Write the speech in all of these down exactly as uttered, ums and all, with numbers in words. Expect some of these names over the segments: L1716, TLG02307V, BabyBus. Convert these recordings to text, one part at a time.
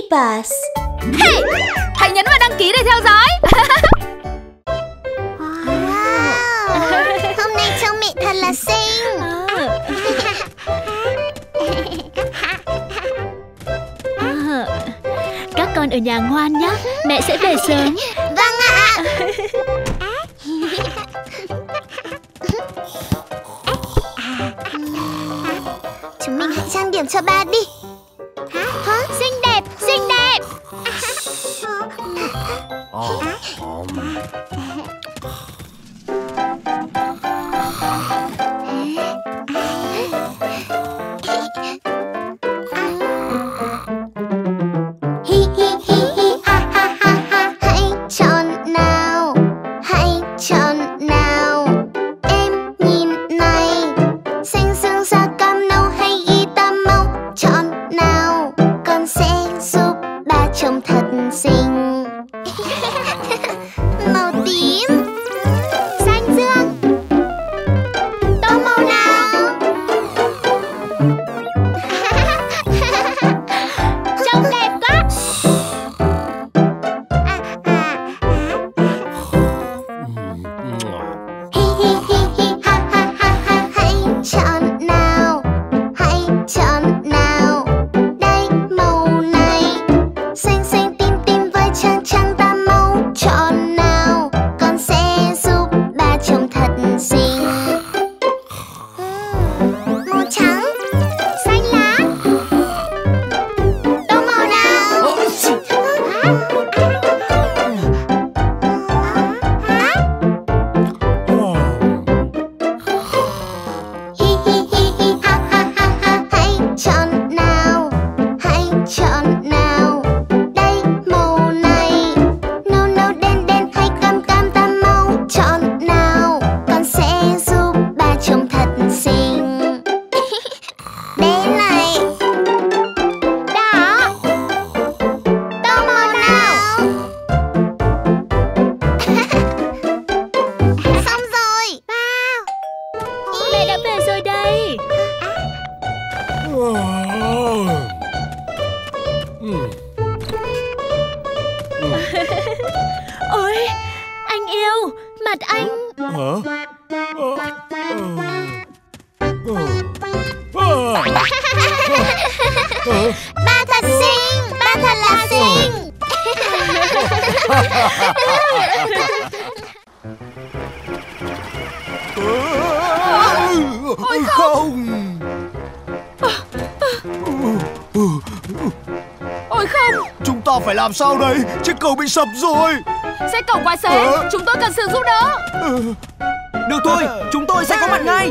BabyBus. Hey, hãy nhấn vào đăng ký để theo dõi. Wow. Hôm nay trông mẹ thật là xinh. Các con ở nhà ngoan nhé, mẹ sẽ về sớm. Vâng ạ. Chúng mình hãy trang điểm cho ba đi. Hả? Xinh đẹp, xinh đẹp. Trông thật xinh. Màu tím, xanh dương, tô màu nào. Trông đẹp quá. Hi hi hi hi ha ha ha ha. Hãy chọn nào, hãy chọn nào. Ôi, anh yêu, mặt anh. Hả? Ba thật xinh, ba thật là xinh. Ôi không. Ôi không, chúng ta phải làm sao đây? Chiếc cầu bị sập rồi. Xe cầu quá xế, à. Chúng tôi cần sự giúp đỡ. Được thôi, chúng tôi sẽ có mặt ngay.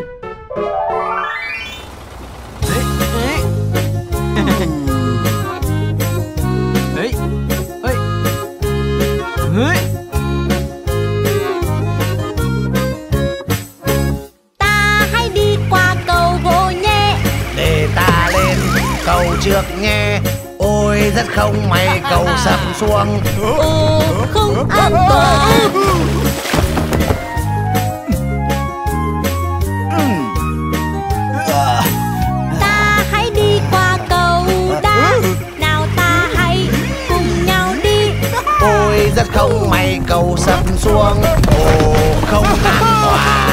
Ta hãy đi qua cầu Gò Nhẹ. Để ta lên cầu Trượt Nghe. Ôi rất không may cầu sập xuống. Ồ, không an toàn. Ta hãy đi qua cầu Đá. Nào ta hãy cùng nhau đi. Ôi rất không may cầu sập xuống. Ồ, không an toàn.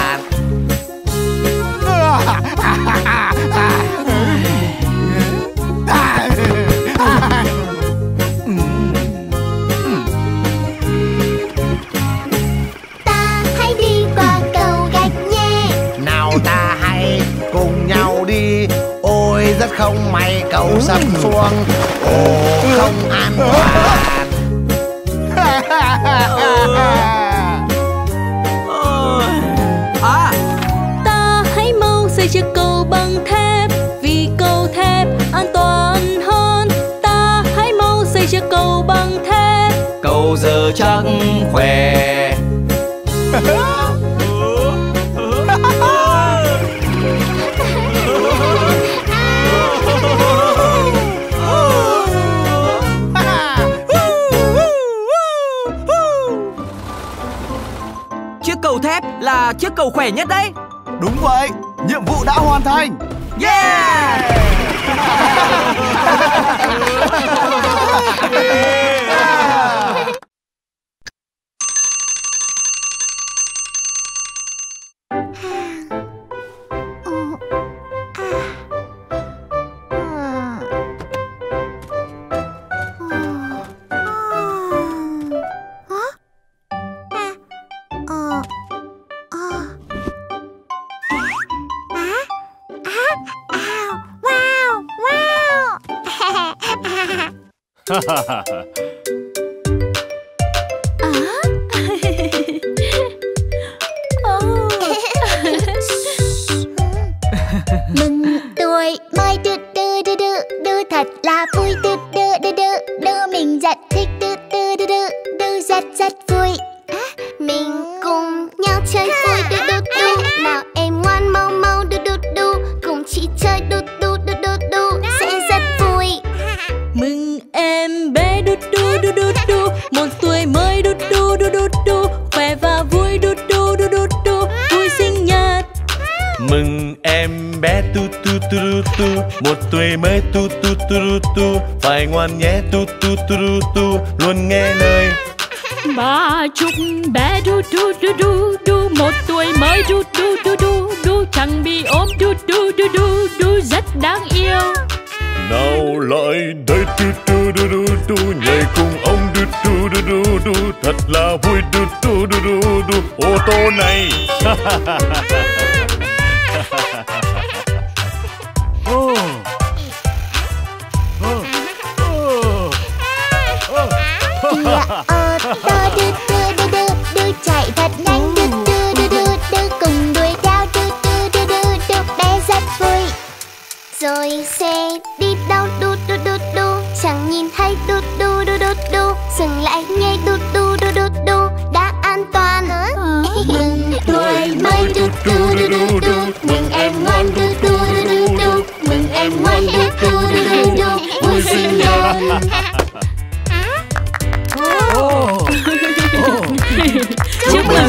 Rất không may cầu sập xuống. Ồ, không an toàn. Ta hãy mau xây chiếc cầu bằng thép. Vì cầu thép an toàn hơn. Ta hãy mau xây chiếc cầu bằng thép. Cầu giờ chắc khỏe. Cầu thép là chiếc cầu khỏe nhất đấy. Đúng vậy, nhiệm vụ đã hoàn thành. Yeah! Mừng tuổi mai đư đư đư đư đư thật là vui đư đư đư đư đư mình rất thích đư đư đư đư đư rất rất vui. Mình cùng nhau chơi vui đu đu đu nào em ngoan mau mau đu đu đu cùng chị chơi đu đu đu đu đu sẽ rất vui. Mừng em bé đu đu đu đu đu một tuổi mới đu đu đu đu đu khỏe và vui đu đu đu đu đu vui sinh nhật. Mừng em bé tu tu tu tu một tuổi mới tu tu tu tu phải ngoan nhé tu tu tu tu luôn nghe lời. Ba chúc bé đu đu đu đu đu một tuổi mới đu đu đu đu đu chẳng bị ốm đu đu đu đu đu rất đáng yêu. Nào lại đây đu đu đu đu đu nhảy cùng ông đu đu đu đu đu thật là vui đu đu đu đu đu ô tô này. Oh. Oh. Oh. Oh. Oh. Ô tô đu đu đu đu đu chạy thật nhanh đu đu đu đu đu cùng đuổi theo đu đu đu đu đu bé rất vui. Rồi xe đi đâu đu đu đu đu chẳng nhìn thấy đu đu đu đu đu dừng lại nghe đu đu đu đu đu đã an toàn. Mừng tuổi mới đu đu đu đu đu mừng em ngoan đu đu đu đu đu mừng em ngoan đu đu đu đu đu vui sinh nhật. Chúc mừng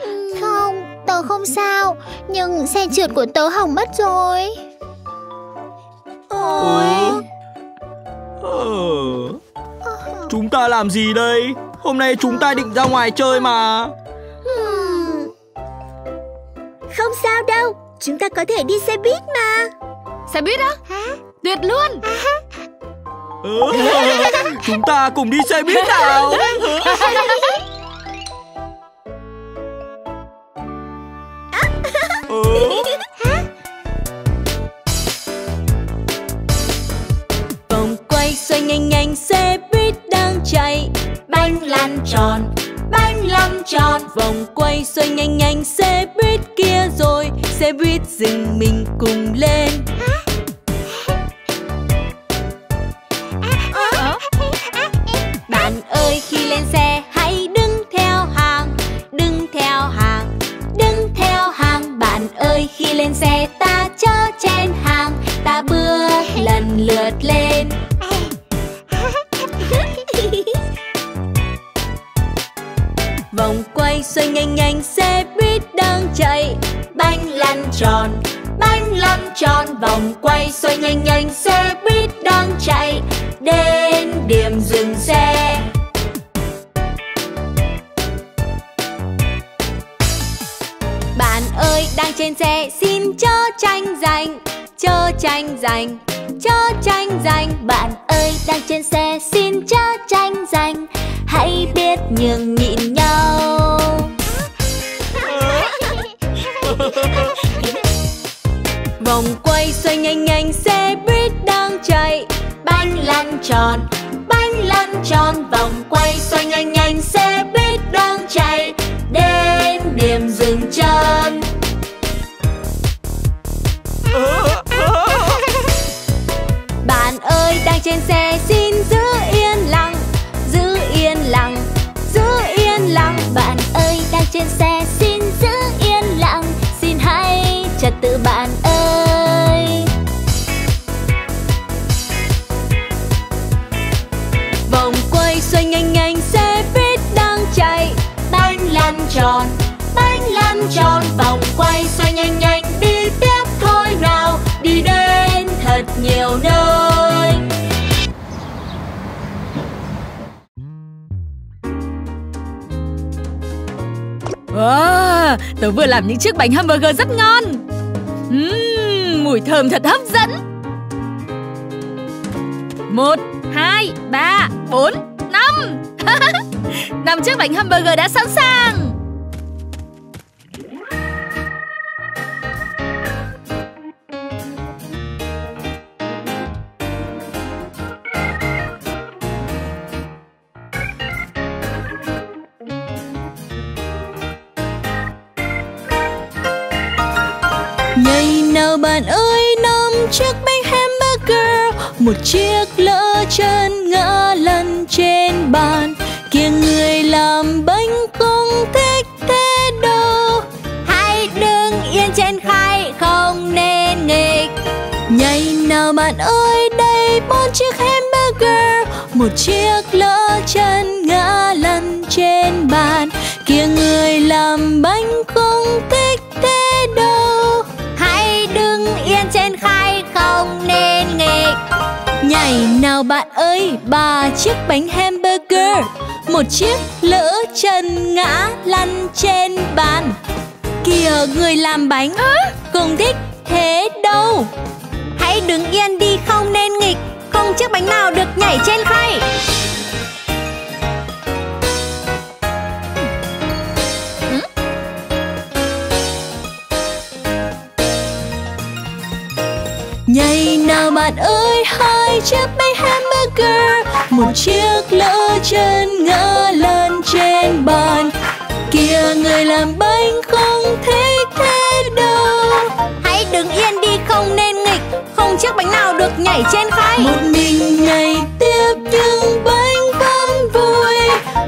Không, tớ không sao. Nhưng xe trượt của tớ hỏng mất rồi. Ôi. Chúng ta làm gì đây? Hôm nay chúng ta định ra ngoài chơi mà. Không sao đâu, chúng ta có thể đi xe buýt mà. Xe buýt á? Tuyệt luôn. Chúng ta cùng đi xe buýt nào. Vòng quay xoay nhanh nhanh xe buýt đang chạy bánh lăn tròn bánh lăn tròn vòng quay xoay nhanh nhanh xe buýt kia rồi xe buýt dừng mình cùng lên. Bạn ơi khi lên xe hãy đứng theo hàng đứng theo hàng đứng theo hàng. Bạn ơi khi lên xe ta chớ chen hàng ta bước lần lượt lên. Vòng quay xoay nhanh nhanh xe buýt đang chạy bánh lăn tròn bánh lăn tròn vòng quay xoay nhanh nhanh xe buýt đang chạy đến điểm dừng xe. Bạn ơi đang trên xe xin chớ tranh giành chớ tranh giành chớ tranh giành. Bạn ơi đang trên xe xin chớ tranh giành hãy biết nhường nhịn nhau. Vòng quay xoay nhanh nhanh xe buýt đang chạy bánh lăn tròn bánh lăn tròn vòng quay xoay nhanh nhanh xe buýt đang chạy đến điểm dừng chân. Bạn ơi đang trên xe xin giữ yên lặng giữ yên lặng giữ yên lặng. Bạn ơi đang trên xe xin giữ yên lặng xin hãy trật tự bạn ơi. Vòng quay xoay nhanh nhanh xe buýt đang chạy bánh lăn tròn bánh lăn tròn vòng quay xoay nhanh nhanh đi tiếp thôi nào đi đến thật nhiều nơi. Wow, tớ vừa làm những chiếc bánh hamburger rất ngon. Uhm, mùi thơm thật hấp dẫn. Một, hai, ba, bốn, năm. Năm chiếc bánh hamburger đã sẵn sàng. Ngày nào bạn ơi năm chiếc bánh hamburger, một chiếc lỡ chân ngã lăn trên bàn. Kìa người làm bánh không thích thế đâu, hãy đứng yên trên khay không nên nghịch. Ngày nào bạn ơi đây bốn chiếc hamburger, một chiếc lỡ chân ngã lăn trên bàn. Kìa người làm bánh không thích thế đâu, hãy đứng yên trên khay không nên nghịch. Ngày nào bạn ơi ba chiếc bánh hamburger, một chiếc lỡ chân ngã lăn trên bàn. Kìa người làm bánh không thích thế đâu, hãy đứng yên đi không nên nghịch. Không chiếc bánh nào được nhảy trên khay. Ngày nào bạn ơi hai chiếc bánh hamburger, một chiếc lỡ chân ngã lăn trên bàn. Kìa người làm bánh không thích thế đâu, hãy đứng yên đi không nên nghịch. Không chiếc bánh nào được nhảy trên khay. Một mình ngày tiếp nhưng bánh vẫn vui,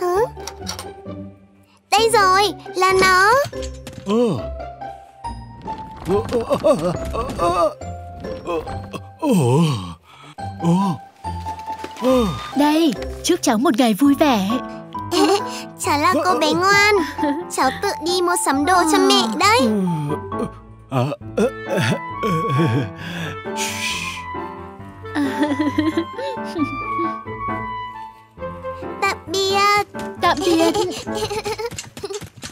Hả? Đây rồi, là nó. Đây, chúc cháu một ngày vui vẻ. Cháu là cô bé ngoan. Cháu tự đi mua sắm đồ cho mẹ đấy. Tạm biệt. Tạm biệt.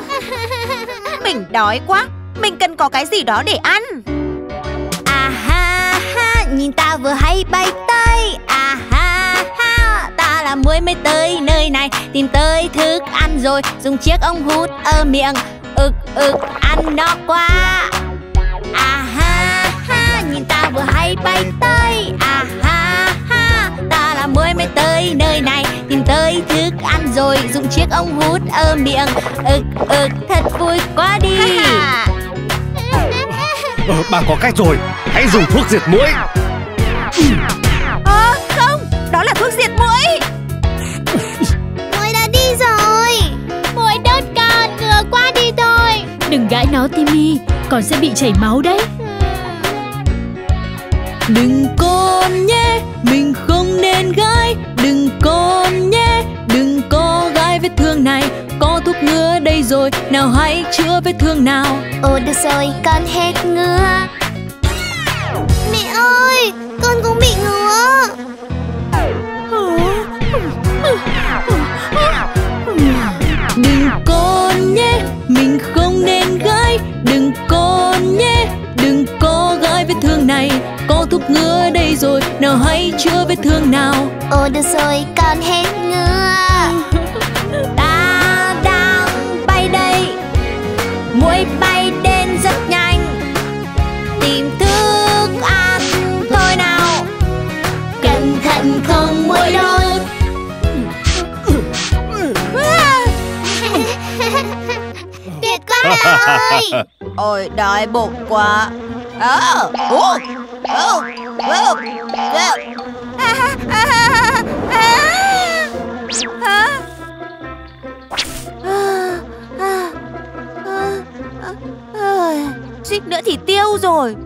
Mình đói quá. Mình cần có cái gì đó để ăn. À ha ha, nhìn ta vừa hay bay tới. À ha ha, ta là muỗi mới tới nơi này. Tìm tới thức ăn rồi, dùng chiếc ống hút ở miệng. Ực ực, ăn nó quá. À ha ha, nhìn ta vừa hay bay tới. À ha ha, ta là muỗi mới tới nơi này. Tìm tới thức ăn rồi, dùng chiếc ống hút ở miệng. Ực ực, thật vui quá đi. Ờ, bà có cách rồi, hãy dùng thuốc diệt muỗi. Ờ, không, đó là thuốc diệt muỗi. Muỗi đã đi rồi. Muỗi đốt con, ngừa qua đi thôi. Đừng gãi nó Timmy, con sẽ bị chảy máu đấy. Đừng con nhé, mình không nên gãi. Đừng con nhé, đừng có gãi vết thương này. Có thuốc ngứa đây rồi, nào hãy chữa vết thương nào. Ồ được rồi, con hết ngứa. Mẹ ơi, con cũng bị ngứa. Đừng con nhé, mình không nên gãi. Đừng con nhé, đừng có gãi vết thương này. Có thuốc ngứa đây rồi, nào hãy chữa vết thương nào. Ồ được rồi, con hết ngứa. Muỗi bay đến rất nhanh. Tìm thức ăn thôi nào. Cẩn thận không muỗi đốt. Tuyệt quá rồi. Ôi đói bụng quá. Ờ Ờ Ờ Ờ Ờ Suýt nữa thì tiêu rồi.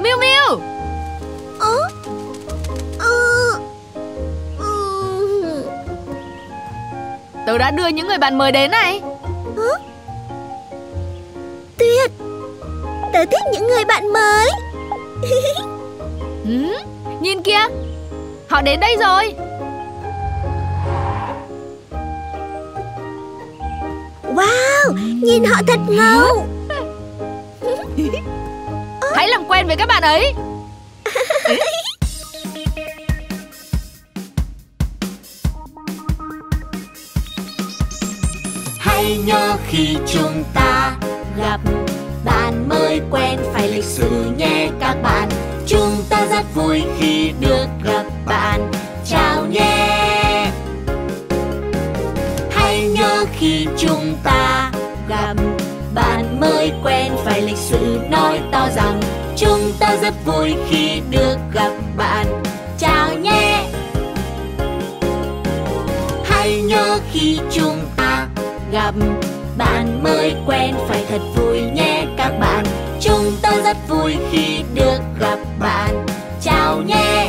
Miu Miu. Tớ đã đưa những người bạn mới đến này. Tuyệt. Tớ thích những người bạn mới. Ừ, nhìn kìa, họ đến đây rồi. Wow, nhìn họ thật ngầu. Hãy làm quen với các bạn ấy. Hãy nhớ khi chúng ta gặp bạn mới quen phải lịch sự nhé các bạn. Chúng ta rất vui khi được gặp bạn. Chào nhé. Hãy nhớ khi chúng ta gặp bạn mới quen phải lịch sự nói to rằng chúng ta rất vui khi được gặp bạn. Chào nhé. Hãy nhớ khi chúng ta gặp bạn mới quen phải thật vui nhé các bạn. Chúng ta rất vui khi được gặp bạn. Chào nhé.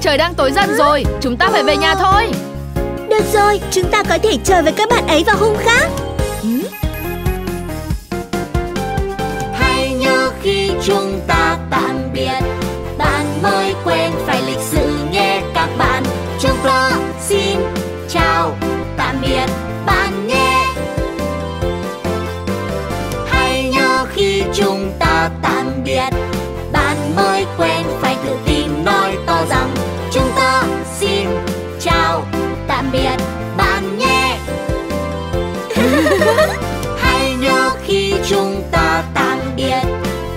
Trời đang tối dần rồi, chúng ta phải về nhà thôi. Được rồi, chúng ta có thể chơi với các bạn ấy vào hôm khác. Ừ. Hãy nhớ khi chúng ta tạm biệt, bạn mới quen phải lịch sự nhé các bạn. Chúng ta xin chào tạm biệt bạn nhé. Hãy nhớ khi chúng ta tạm biệt,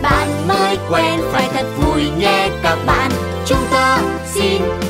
bạn mới quen phải thật vui nhé các bạn. Chúng ta xin